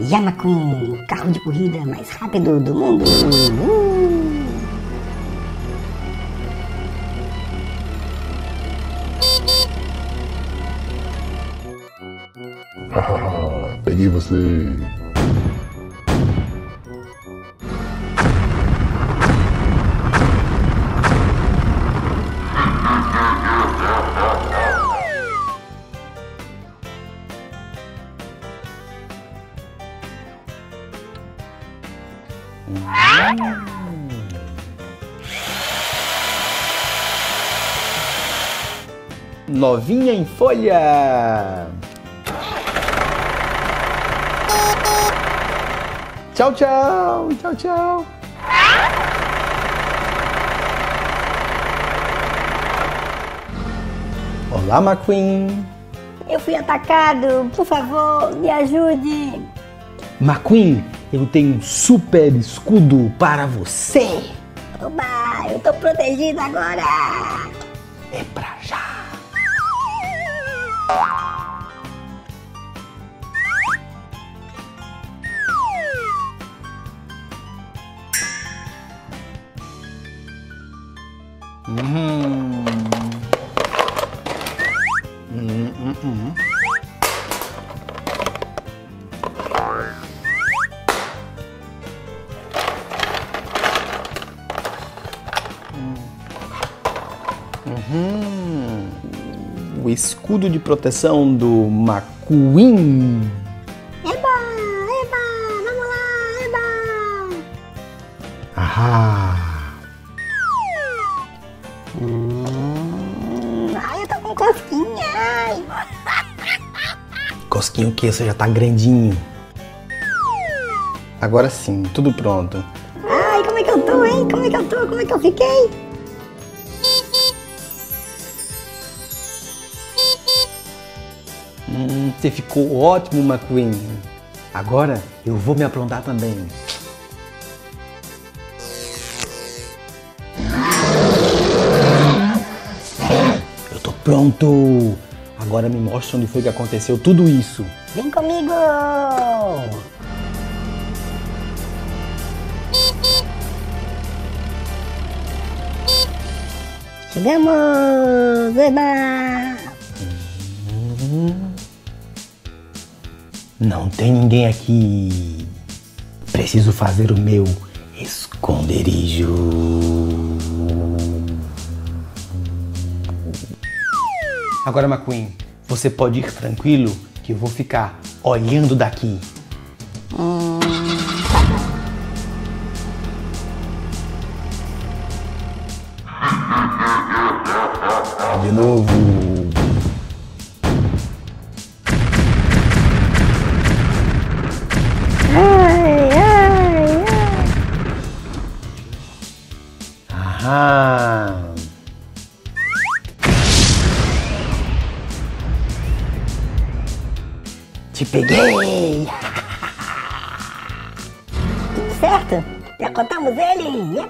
Já McQueen, o carro de corrida mais rápido do mundo. Hahaha, peguei você. Novinha em folha! Tchau, tchau! Tchau, tchau! Olá, McQueen! Eu fui atacado! Por favor, me ajude! McQueen, eu tenho um super escudo para você! Oba! Eu tô protegido agora! É pra já! O escudo de proteção do McQueen. Eba, eba, vamos lá, eba. Ai, eu tô com cosquinha. Ai. Cosquinha o que? Você já tá grandinho. Agora sim, tudo pronto. Ai, como é que eu tô, hein? Como é que eu tô? Como é que eu fiquei? Você ficou ótimo, McQueen. Agora eu vou me aprontar também. Eu tô pronto. Agora me mostra onde foi que aconteceu tudo isso. Vem comigo. Chegamos. Eba. Não tem ninguém aqui. Preciso fazer o meu esconderijo. Agora, McQueen, você pode ir tranquilo que eu vou ficar olhando daqui. De novo. Te peguei! Tudo certo? Já contamos ele!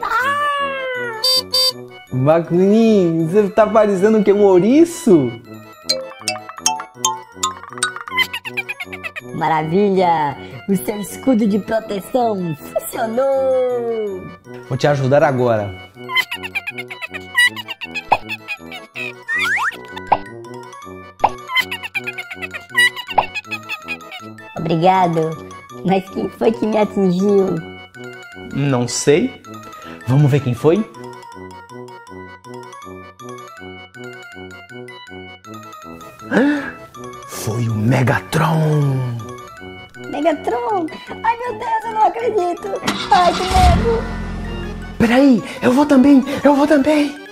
McQueen, você tá parecendo que é um ouriço? Maravilha! O seu escudo de proteção funcionou! Vou te ajudar agora. Obrigado, mas quem foi que me atingiu? Não sei. Vamos ver quem foi? Foi o Megatron! Megatron? Ai meu Deus, eu não acredito! Ai, que medo! Peraí, eu vou também! Eu vou também!